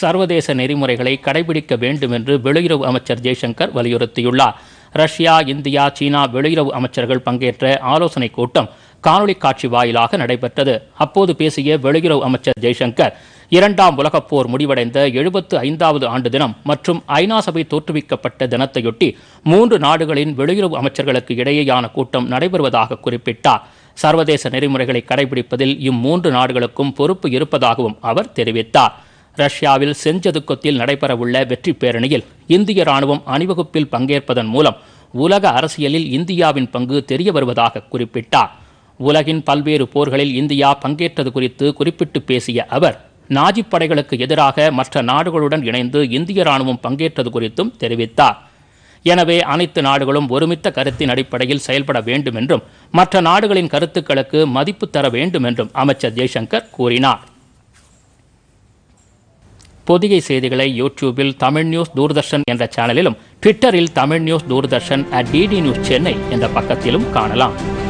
சர்வதேச நெறிமுறைகளை கடைபிடிக்க வேண்டும் என்று வெளியுறவு அமைச்சர் ஜெய்சங்கர் வலியுறுத்தியுள்ளார். ரஷ்யா, இந்தியா, சீனா வெளியுறவு அமைச்சர்கள் பங்கேற்ற ஆலோசனைக் கூட்டம் காணொலி காட்சி வாயிலாக நடைபெற்றது. அப்போது பேசிய வெளியுறவு அமைச்சர் ஜெய்சங்கர், 2ஆம் உலகப் போர் முடிவடைந்த 75வது ஆண்டு தினம் மற்றும் ஐநா சபை தோற்றுவிக்கப்பட்ட தினத்தையொட்டி 3 நாடுகளின் வெளியுறவு அமைச்சர்களுக்கு இடையேயான கூட்டம் நடைபெறுவதாக குறிப்பிட்டார். சர்வதேச நெறிமுறைகளை கடைபிடிப்பதில் இம்மூன்று நாடுகளுக்கும் பொறுப்பு இருப்பதாகவும் அவர் தெரிவித்தார். ரஷ்யாவில் செஞ்சதுக்கத்தில் நடைபெறவுள்ள வெற்றி பேரணியில் இந்திய ராணுவம் அணிவகுப்பில் பங்கேற்பதன் மூலம் உலக அரசியலில் இந்தியாவின் பங்கு தெரிய வருவதாக குறிப்பிட்டார். உலகின் பல்வேறு போர்களில் இந்தியா பங்கேற்றது குறித்து குறிப்பிட்டு பேசிய அவர், நாஜி படைகளுக்கு எதிராக மற்ற நாடுகளுடன் இணைந்து இந்திய ராணுவம் பங்கேற்றது குறித்தும் தெரிவித்தார். எனவே அனைத்து நாடுகளும் ஒருமித்த கருத்தின் அடிப்படையில் செயல்பட வேண்டும் என்றும் மற்ற நாடுகளின் கருத்துக்களுக்கு மதிப்பு தர வேண்டும் என்றும் அமைச்சர் ஜெய்சங்கர் கூறினார். பொதிகை செய்திகளை யூடியூபில் தமிழ் நியூஸ் தூர்தர்ஷன் என்ற சேனலிலும், ட்விட்டரில் Tamil news Doordarshan @DD News Chennai என்ற பக்கத்திலும் காணலாம்.